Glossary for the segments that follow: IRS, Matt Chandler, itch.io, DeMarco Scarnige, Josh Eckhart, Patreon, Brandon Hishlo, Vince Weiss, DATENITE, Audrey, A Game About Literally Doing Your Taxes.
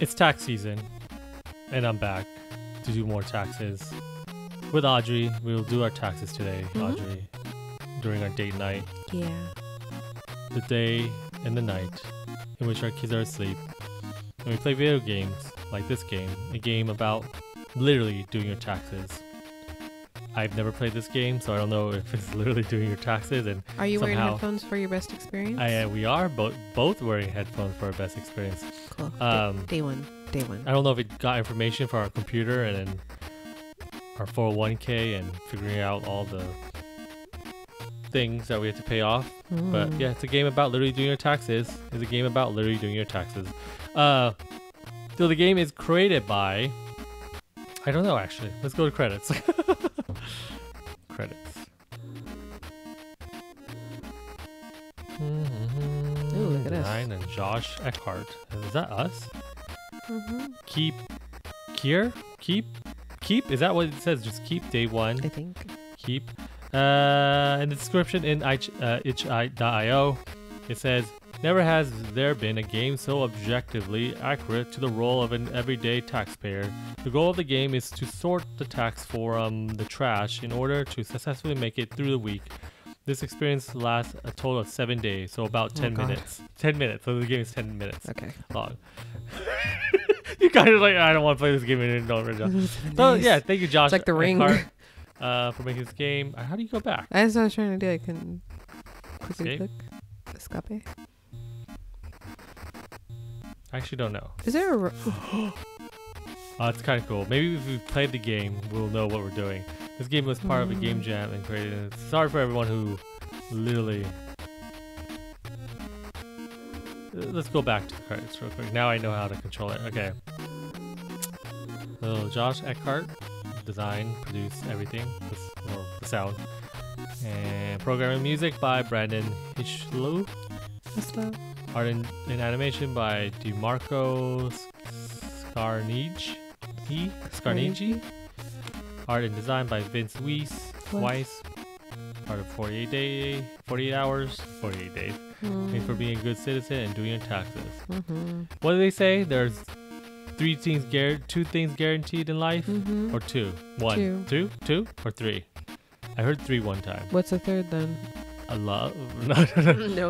It's tax season, and I'm back to do more taxes. With Audrey, we'll do our taxes today, Audrey, during our date night. Yeah. The day and the night in which our kids are asleep, and we play video games like this game, a game about literally doing your taxes. I've never played this game, so I don't know if it's literally doing your taxes. And are you wearing headphones for your best experience? We are both wearing headphones for our best experience. Cool. Day one. I don't know if it got information for our computer and then our 401k and figuring out all the things that we have to pay off. But yeah, it's a game about literally doing your taxes. It's a game about literally doing your taxes. So the game is created by... I don't know, actually. Let's go to credits. Credits. Ooh, look at us. Nine and Josh Eckhart. Is that us? Keep? Is that what it says? Just keep day one? I think. Keep. In the description in itch.io, it says, never has there been a game so objectively accurate to the role of an everyday taxpayer. The goal of the game is to sort the tax from the trash in order to successfully make it through the week. This experience lasts a total of 7 days, so about 10 minutes. 10 minutes, so the game is 10 minutes long. You guys are like, I don't want to play this game anymore. So yeah, thank you, Josh. It's like The Ring. For making this game. How do you go back? That's what I was trying to do. I can quickly click. Escape. I actually don't know. Is there a... It's kind of cool. Maybe if we played the game, we'll know what we're doing. This game was part of a game jam and created... Sorry for everyone who literally... Let's go back to the credits real quick. Now I know how to control it. Okay. So Josh Eckhart designed, produced everything. The sound. And programming music by Brandon Hishlo. Art and animation by DeMarco Scarnige. Art and design by Vince Weiss. Part of 48 days. Thanks for being a good citizen and doing your taxes. What do they say? There's two things guaranteed in life, or two. One, two, or three. I heard three one time. What's the third then? A love? No,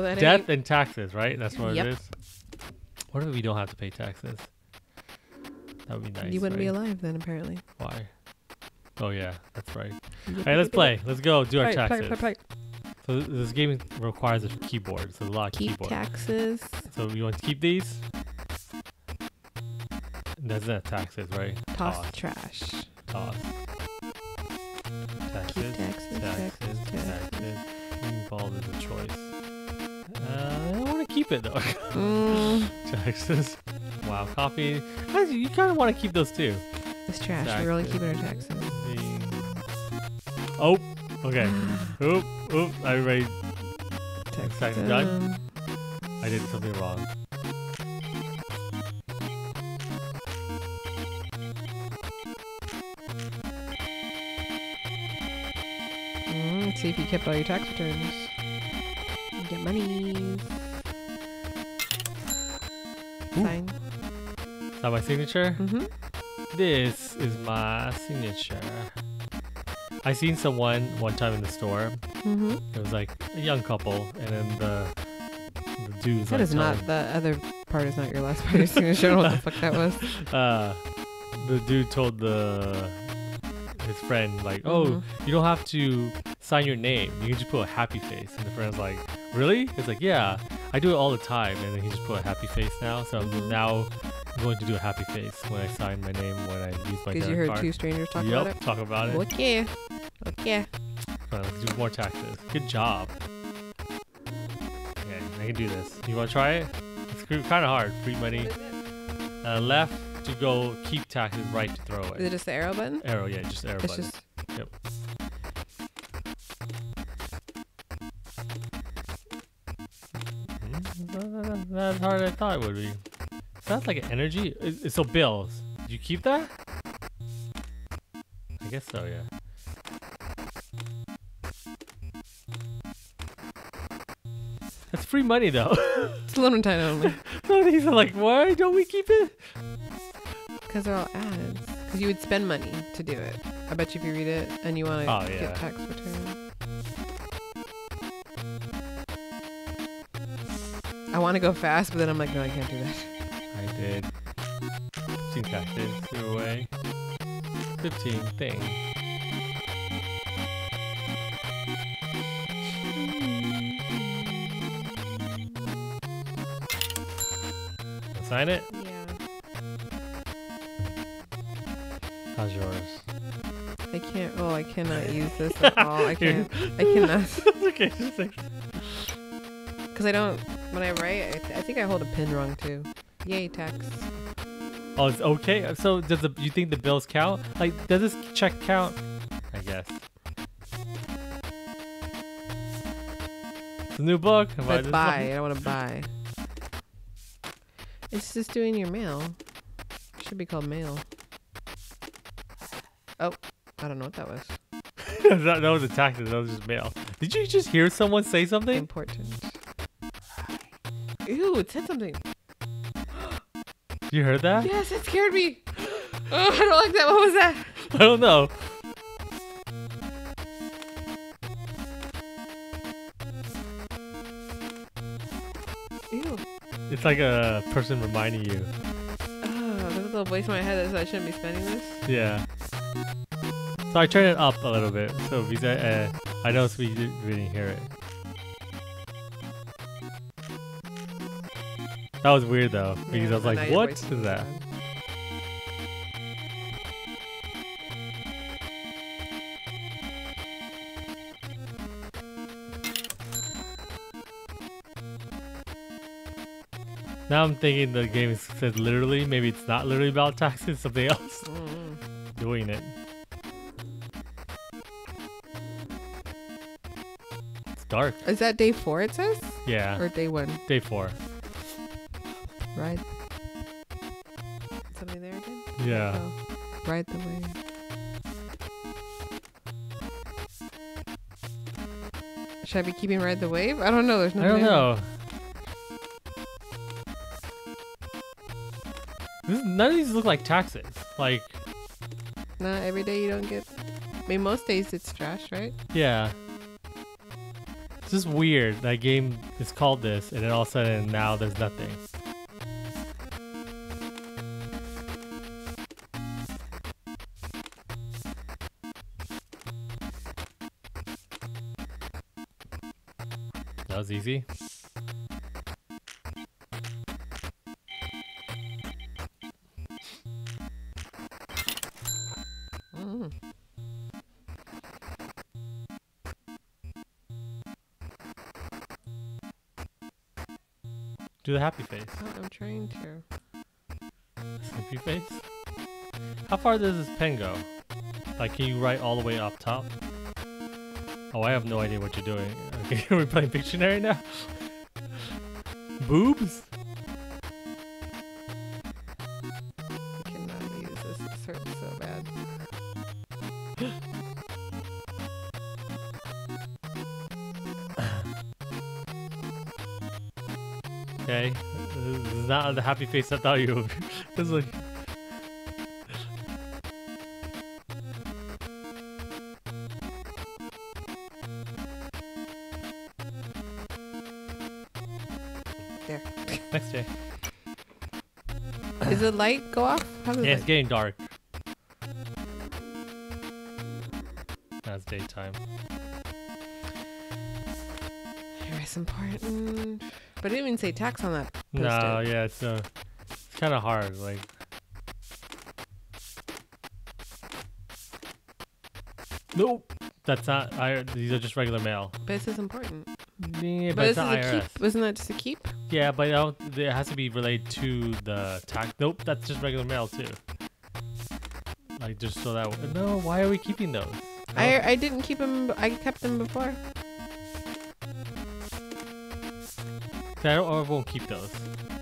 that death ain't. And taxes, right? That's what it is. What if we don't have to pay taxes? That would be nice. You wouldn't be alive then, apparently. Why? Oh yeah, that's right. All right, let's play. Let's go do our taxes. Play. So this game requires a keyboard. So a lot of keyboard. Taxes. So you want to keep these? That's not taxes, right? Toss. Trash. Toss. Taxes. Involved is a choice. I don't want to keep it though. Taxes. Wow, copy. You kind of want to keep those too. It's trash. Taxes. We're only keeping our taxes. Oh, okay. Oop. I already. Tax done. I did something wrong. See if you kept all your tax returns. You get money. Sign. Is that my signature? This is my signature. I seen someone one time in the store. It was like a young couple, and then the dude's that like, is not the other part. Is not your last part of your signature. I don't know what the fuck that was. The dude told his friend like, "Oh, you don't have to." Sign your name. You can just put a happy face. And the friend's like, really? It's like, yeah, I do it all the time. And then he just put a happy face now. So now I'm going to do a happy face when I sign my name, when I use my card. Because you heard two strangers talk about it? Yep, talk about it. Okay. Okay. Let's do more taxes. Good job. Okay, I can do this. You want to try it? It's kind of hard. Free money. Left to go, keep taxes, right to throw away. Is it just the arrow button? Arrow, yeah, just arrow button. Just... Yep. That's harder than I thought it would be. Sounds like an energy. So bills. Did you keep that? I guess so, yeah. That's free money though. It's a little time only. Some of these are like, why don't we keep it? because they're all ads. Because you would spend money to do it. I bet you if you read it and you want to get tax return. I want to go fast, but then I'm like, no, I can't do that. I did. 15 taxes, threw away. 15 things. Sign it? Yeah. How's yours? I can't. Oh, I cannot use this at all. I can't. I cannot. It's okay. Just like. Because I don't. When I write, I think I hold a pen wrong too. Yay, tax. Oh, it's okay. So does you think the bills count? Like, does this check count? I guess. It's a new book. Let's buy. I don't want to buy. It's just doing your mail. It should be called mail. Oh, I don't know what that was. That was a tactic. That was just mail. Did you just hear someone say something? Important. Ew, it said something. You heard that? Yes, it scared me. Oh, I don't like that. What was that? I don't know. Ew. It's like a person reminding you. Oh, there's a little voice in my head that says I shouldn't be spending this. Yeah. So I turned it up a little bit. So I noticed we didn't hear it. That was weird though, because I was like, what is that? Now I'm thinking the game says literally, maybe it's not literally about taxes, something else. Doing it. It's dark. Is that day 4 it says? Yeah. Or day 1? Day 4. Right. Somebody there again? Yeah. Oh. Right the way. Should I be keeping Ride the Wave? I don't know. There's no. I don't know. None of these look like taxes. Like, not every day you don't get. I mean, most days it's trash, right? Yeah. It's just weird. That game is called this, and then all of a sudden now there's nothing. That was easy. Do the happy face. Oh, I'm trying to. Happy face? How far does this pen go? Like, can you write all the way up top? Oh, I have no idea what you're doing. Okay, are we playing Pictionary now? Boobs? I cannot use this. This hurts so bad. Okay, this is not the happy face I thought you were. It's like. There. Next day. Does the light go off? How does it's getting dark. That's daytime. Here is important. But it didn't even say tax on that post-it. No, yeah, it's kind of hard, like. Nope. That's not, these are just regular mail. But this is important. Yeah, but it's not IRS. A keep, wasn't that just a keep? Yeah, but it has to be related to the tax. Nope, that's just regular mail too. Like, just so that, no, why are we keeping those? No. I didn't keep them, I kept them before. I won't keep those. Yeah.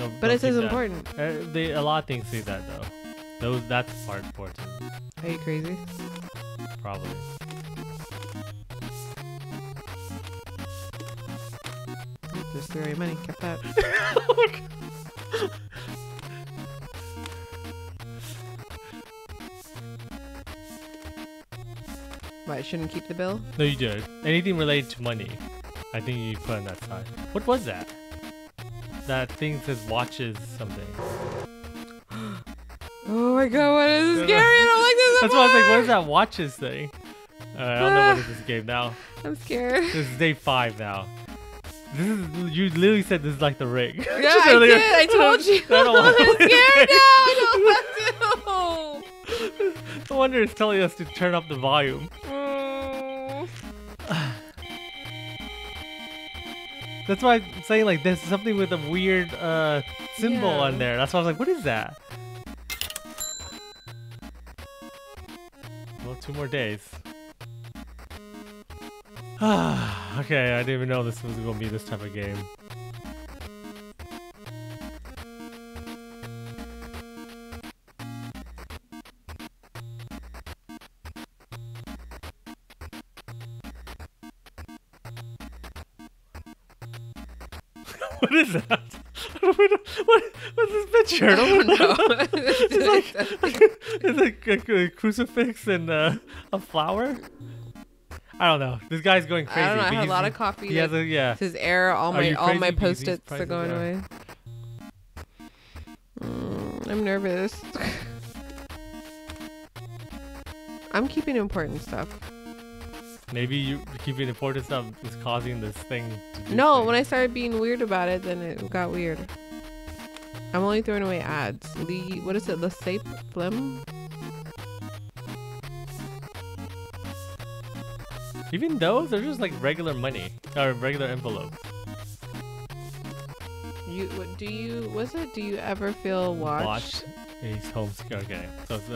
No, but it says important. A lot of things say that though. That's part important. Are you crazy? Probably. Just threw away money. Kept that. What, I shouldn't keep the bill? No, you did. Anything related to money, I think you put on that side. What was that? That thing says watches something. Oh my god, what is this? Scary? I don't like this. That's why I was like, what is that watches thing? I don't know what is this game now. I'm scared. This is day 5 now. This is, you literally said this is like the ring. Yeah, I did. I told you. I'm scared now. I don't want to. No wonder it's telling us to turn up the volume. Oh. That's why I'm saying, like, there's something with a weird symbol on there. That's why I was like, what is that? Well, 2 more days. Okay, I didn't even know this was gonna be this type of game. What is that? What's this picture? I don't know. It's like a crucifix and a flower. I don't know. This guy's going crazy. I don't know. I had a lot of coffee. He has a, It says error. All my post-its are going away. I'm nervous. I'm keeping important stuff. Maybe you keeping important stuff is causing this thing to do. No, when I started being weird about it, then it got weird. I'm only throwing away ads. Lee, what is it? Le Sape Phlegm? Even those are just like regular money or regular envelopes. Do you ever feel watched? Ace Home. Okay, so it's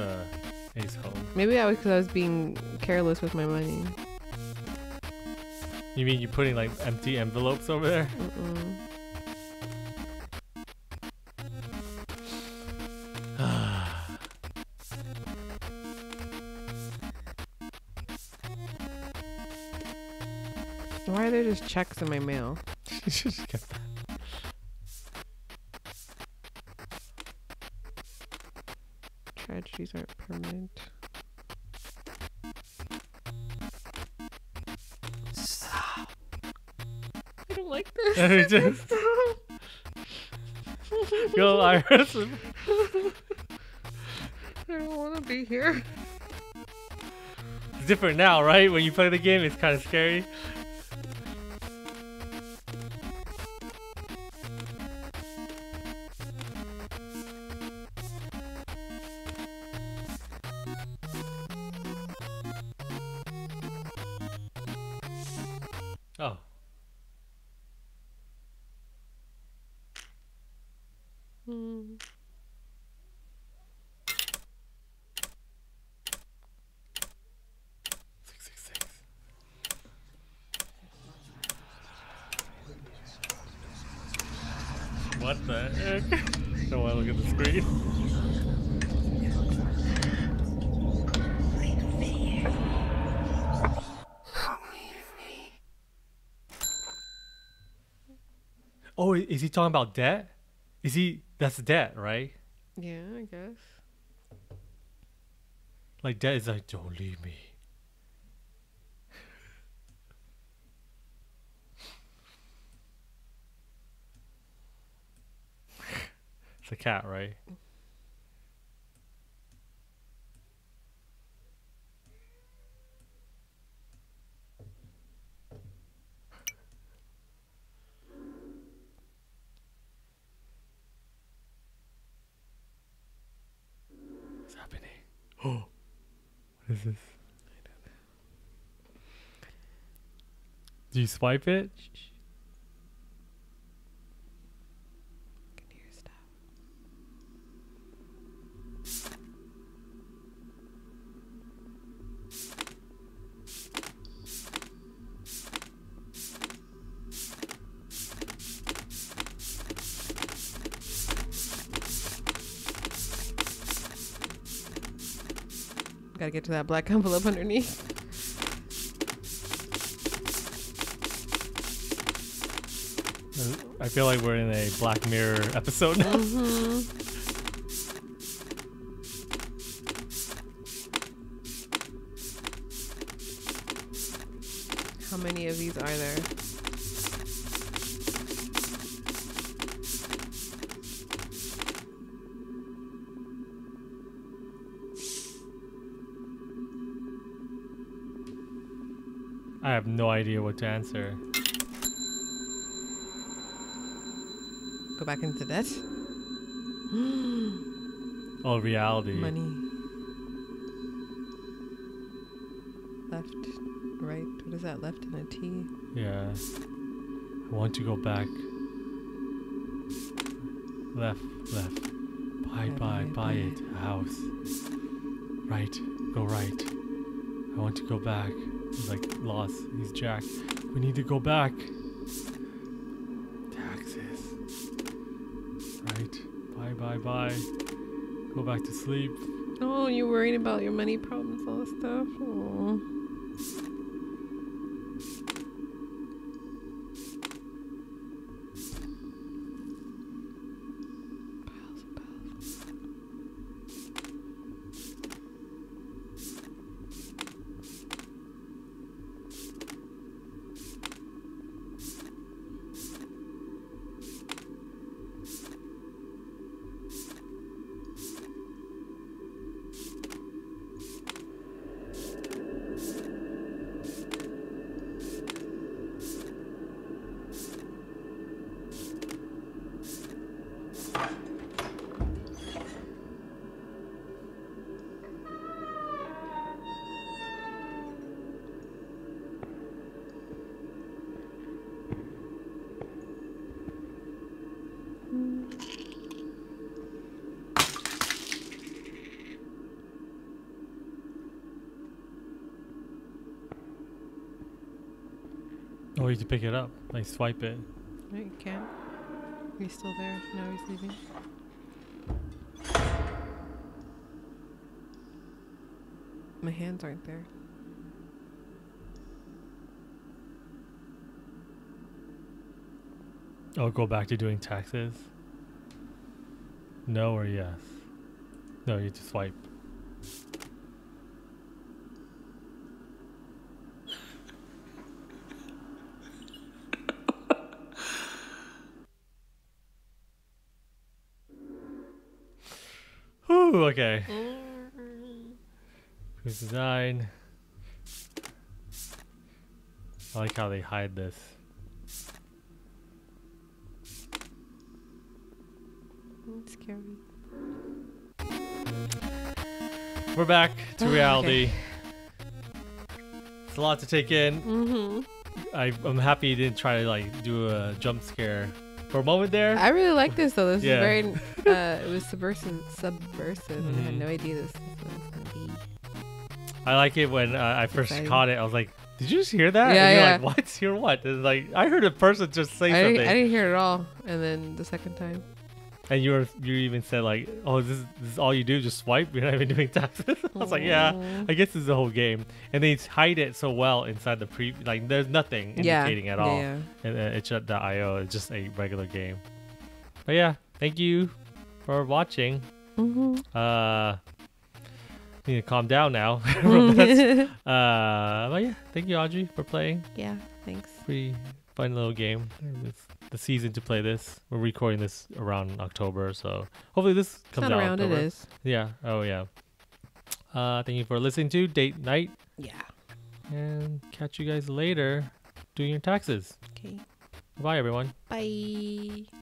Ace Home. Maybe that was because I was being careless with my money. You mean you're putting like empty envelopes over there? Why are there just checks in my mail? You should just get that. Tragedies aren't permanent. Stop. I don't like this. Just... Go, Iris. I don't want to be here. It's different now, right? When you play the game, it's kind of scary. What the heck? I don't want to look at the screen. Oh, is he talking about debt? Is he... That's debt, right? Yeah, I guess. Like, debt is like, don't leave me. The cat, right? What's happening? Oh, what is this? I don't know. Do you swipe it? Gotta get to that black envelope underneath. I feel like we're in a Black Mirror episode now. How many of these are there? I have no idea what to answer. Go back into debt. Oh, reality. Money. Left, right. What is that? Left and a T. Yeah. I want to go back. Left, left. Buy it. House. Right. Go right. I want to go back. He's like lost. He's jacked. We need to go back. Taxes. Right. Bye. Go back to sleep. Oh, you're worried about your money problems, all this stuff. Oh. Oh, you have to pick it up. Like, swipe it. No, you can't. He's still there. Now he's leaving. My hands aren't there. Oh, go back to doing taxes? No or yes? No, you have to swipe. Okay. Who's design? I like how they hide this. It's scary. We're back to reality. Okay. It's a lot to take in. I'm happy you didn't try to like do a jump scare. For a moment there, I really like this though. This is very, it was subversive. I had no idea this was gonna be. I like it when I first caught it. I was like, "Did you just hear that?" Yeah, and you're like, "What? Hear what?" And like, I heard a person just say something. I didn't hear it at all. And then the second time, and you even said like, "Oh, this is all you do? Just swipe? You're not even doing taxes?" I was like, "Yeah, I guess this is the whole game." And they hide it so well inside the like, there's nothing indicating at all. Yeah. And itch.io is just a regular game. But yeah, thank you for watching. Need to calm down now. But yeah, thank you, Audrey, for playing. Yeah, thanks. Pretty fun little game. It's the season to play this. We're recording this around October, so hopefully this comes out around October. It is. Yeah. Oh yeah. Thank you for listening to Date Night. Yeah. And catch you guys later doing your taxes. Okay. Bye everyone. Bye.